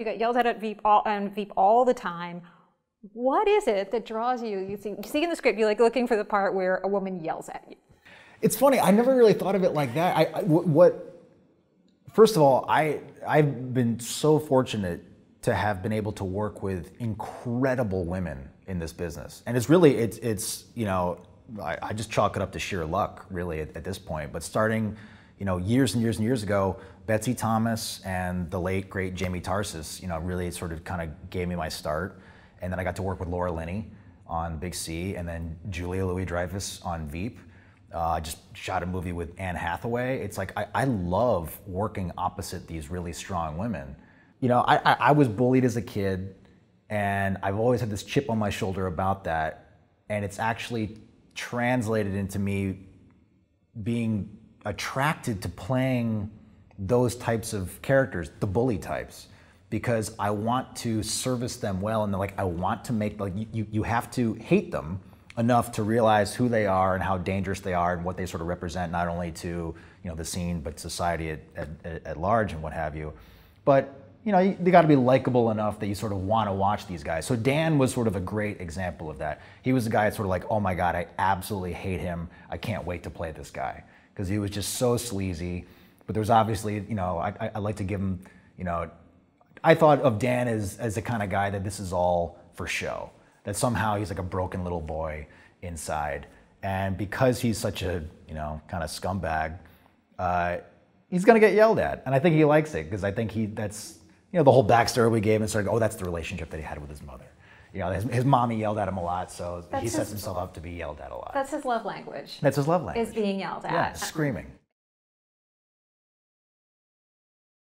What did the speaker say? You got yelled at Veep all the time. What is it that draws you? You see in the script, you're like looking for the part where a woman yells at you. It's funny. I never really thought of it like that. First of all, I've been so fortunate to have been able to work with incredible women in this business, and it's really it's you know, I just chalk it up to sheer luck really at this point. But starting, you know, years and years and years ago, Betsy Thomas and the late great Jamie Tarsis, you know, really sort of kind of gave me my start. And then I got to work with Laura Linney on Big C, and then Julia Louis-Dreyfus on Veep. I just shot a movie with Anne Hathaway. It's like, I love working opposite these really strong women. You know, I was bullied as a kid, and I've always had this chip on my shoulder about that. And it's actually translated into me being attracted to playing those types of characters, the bully types, because I want to service them well, and like I want to make, like you have to hate them enough to realize who they are and how dangerous they are and what they sort of represent, not only to, you know, the scene, but society at large and what have you. But you know, they got to be likable enough that you sort of want to watch these guys. So Dan was sort of a great example of that. He was a guy that's sort of like, oh my God, I absolutely hate him. I can't wait to play this guy, because he was just so sleazy. But there was obviously, you know, I like to give him, you know, I thought of Dan as the kind of guy that this is all for show, that somehow he's like a broken little boy inside. And because he's such a, you know, kind of scumbag, he's going to get yelled at. And I think he likes it, because I think that's, you know, the whole backstory we gave him, sort of, oh, that's the relationship that he had with his mother. You know, his mommy yelled at him a lot, so he sets himself up to be yelled at a lot. That's his love language. That's his love language. Is being yelled at. Yeah, screaming.